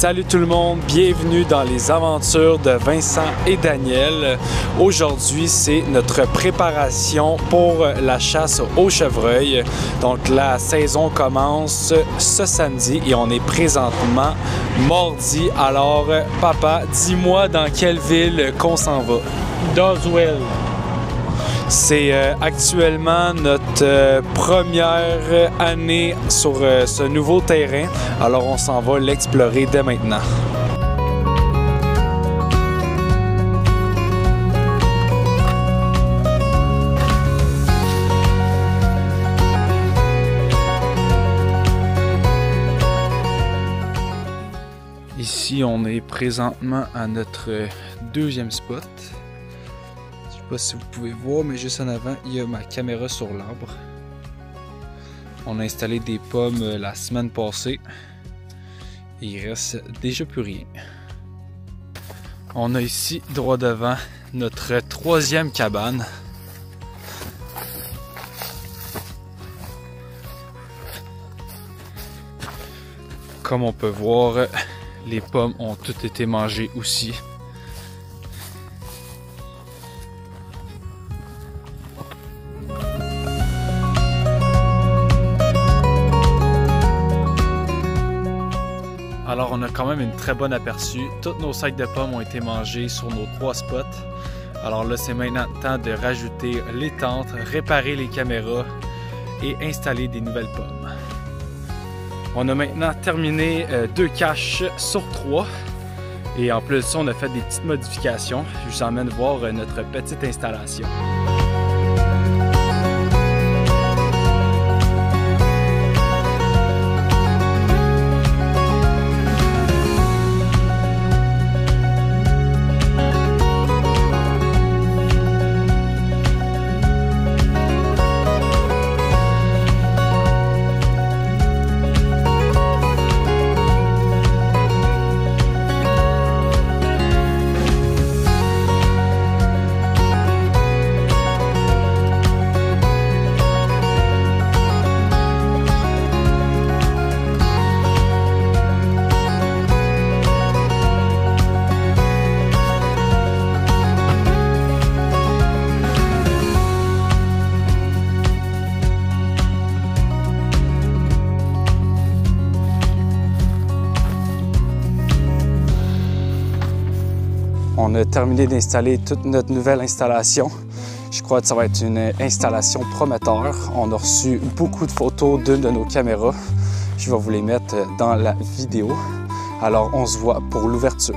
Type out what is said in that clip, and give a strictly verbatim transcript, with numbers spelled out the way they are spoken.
Salut tout le monde, bienvenue dans les aventures de Vincent et Daniel. Aujourd'hui, c'est notre préparation pour la chasse au chevreuil. Donc la saison commence ce samedi et on est présentement mardi. Alors papa, dis-moi dans quelle ville qu'on s'en va? Doveville. C'est euh, actuellement notre euh, première année sur euh, ce nouveau terrain, alors on s'en va l'explorer dès maintenant. Ici, on est présentement à notre deuxième spot. Je ne sais pas si vous pouvez voir, mais juste en avant, il y a ma caméra sur l'arbre. On a installé des pommes la semaine passée. Et il reste déjà plus rien. On a ici, droit devant, notre troisième cabane. Comme on peut voir, les pommes ont toutes été mangées aussi. Alors on a quand même une très bonne aperçu. Toutes nos sacs de pommes ont été mangés sur nos trois spots. Alors là, c'est maintenant le temps de rajouter les tentes, réparer les caméras et installer des nouvelles pommes. On a maintenant terminé euh, deux caches sur trois. Et en plus de ça, on a fait des petites modifications. Je vous emmène voir euh, notre petite installation. On a terminé d'installer toute notre nouvelle installation. Je crois que ça va être une installation prometteur. On a reçu beaucoup de photos d'une de nos caméras. Je vais vous les mettre dans la vidéo. Alors, on se voit pour l'ouverture.